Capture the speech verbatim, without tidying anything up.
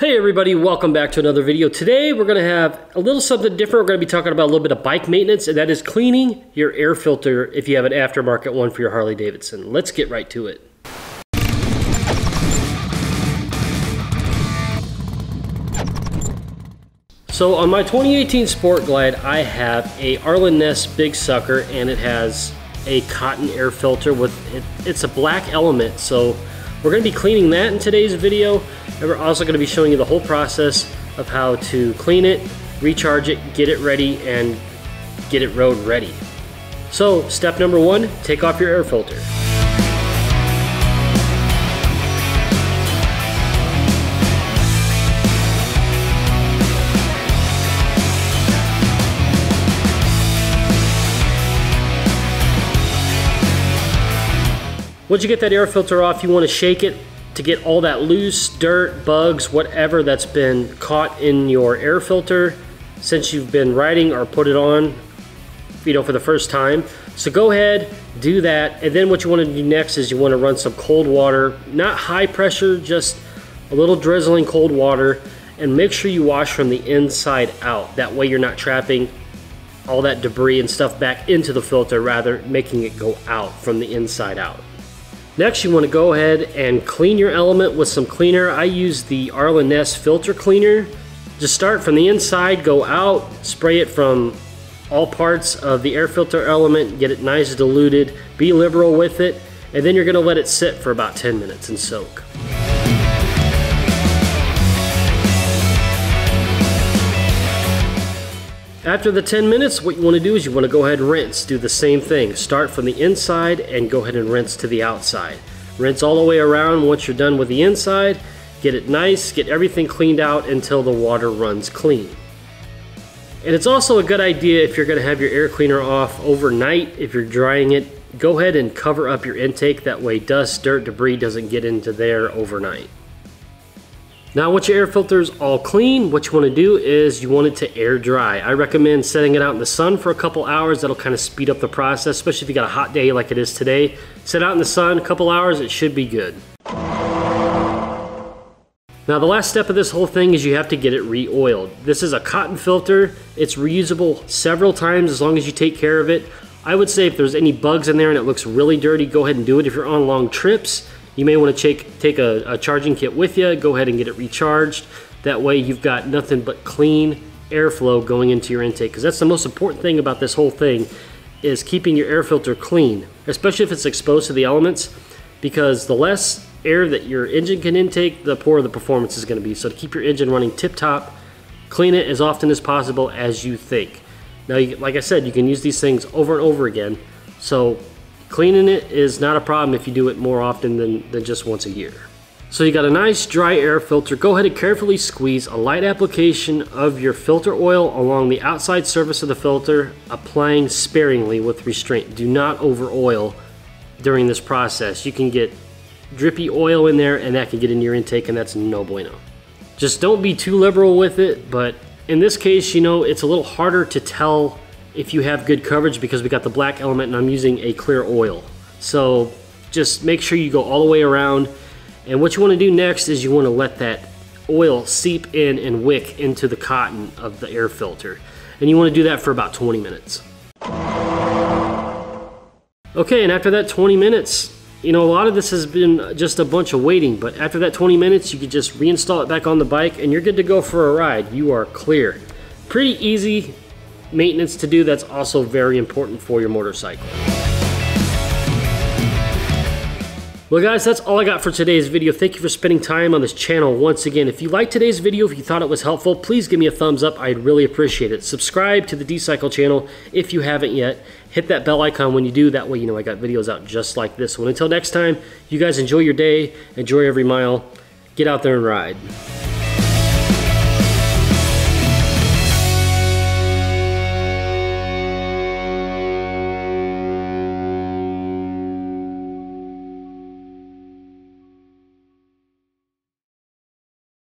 Hey everybody, welcome back to another video. Today we're going to have a little something different. We're going to be talking about a little bit of bike maintenance, and that is cleaning your air filter if you have an aftermarket one for your Harley Davidson. Let's get right to it. So on my twenty eighteen Sport Glide, I have a Arlen Ness Big Sucker, and it has a cotton air filter with it, it's a black element. So we're going to be cleaning that in today's video, and we're also going to be showing you the whole process of how to clean it, recharge it, get it ready, and get it road ready. So step number one, take off your air filter. Once you get that air filter off, you want to shake it to get all that loose dirt, bugs, whatever that's been caught in your air filter since you've been riding or put it on, you know, for the first time. So go ahead, do that, and then what you want to do next is you want to run some cold water, not high pressure, just a little drizzling cold water, and make sure you wash from the inside out. That way you're not trapping all that debris and stuff back into the filter, rather making it go out from the inside out. Next, you want to go ahead and clean your element with some cleaner. I use the Arlen Ness filter cleaner. Just start from the inside, go out, spray it from all parts of the air filter element, get it nice diluted, be liberal with it, and then you're going to let it sit for about ten minutes and soak. After the ten minutes, what you want to do is you want to go ahead and rinse. Do the same thing. Start from the inside and go ahead and rinse to the outside. Rinse all the way around. Once you're done with the inside, get it nice, get everything cleaned out until the water runs clean. And it's also a good idea, if you're going to have your air cleaner off overnight, if you're drying it, go ahead and cover up your intake. That way dust, dirt, debris doesn't get into there overnight. Now once your air filter is all clean, what you want to do is you want it to air dry. I recommend setting it out in the sun for a couple hours. That'll kind of speed up the process, especially if you got a hot day like it is today. Set out in the sun a couple hours, it should be good. Now the last step of this whole thing is you have to get it re-oiled. This is a cotton filter. It's reusable several times as long as you take care of it. I would say if there's any bugs in there and it looks really dirty, go ahead and do it. If you're on long trips, you may want to take, take a, a charging kit with you, go ahead and get it recharged. That way you've got nothing but clean airflow going into your intake, because that's the most important thing about this whole thing, is keeping your air filter clean, especially if it's exposed to the elements, because the less air that your engine can intake, the poorer the performance is going to be. So to keep your engine running tip-top, clean it as often as possible as you think. Now, you, like I said, you can use these things over and over again, so cleaning it is not a problem if you do it more often than, than just once a year. So you got a nice dry air filter. Go ahead and carefully squeeze a light application of your filter oil along the outside surface of the filter, applying sparingly with restraint. Do not over oil during this process. You can get drippy oil in there and that can get into your intake, and that's no bueno. Just don't be too liberal with it, but in this case, you know, it's a little harder to tell if you have good coverage because we got the black element and I'm using a clear oil. So just make sure you go all the way around, and what you want to do next is you want to let that oil seep in and wick into the cotton of the air filter, and you want to do that for about twenty minutes. Okay, and after that twenty minutes, you know, a lot of this has been just a bunch of waiting, but after that twenty minutes you can just reinstall it back on the bike and you're good to go for a ride. You are clear. Pretty easy maintenance to do. That's also very important for your motorcycle. Well guys, that's all I got for today's video. Thank you for spending time on this channel once again. If you liked today's video, if you thought it was helpful, please give me a thumbs up. I'd really appreciate it. Subscribe to the D-Cycle channel if you haven't yet. Hit that bell icon when you do. That way you know I got videos out just like this one. Until next time, you guys enjoy your day, enjoy every mile, get out there and ride.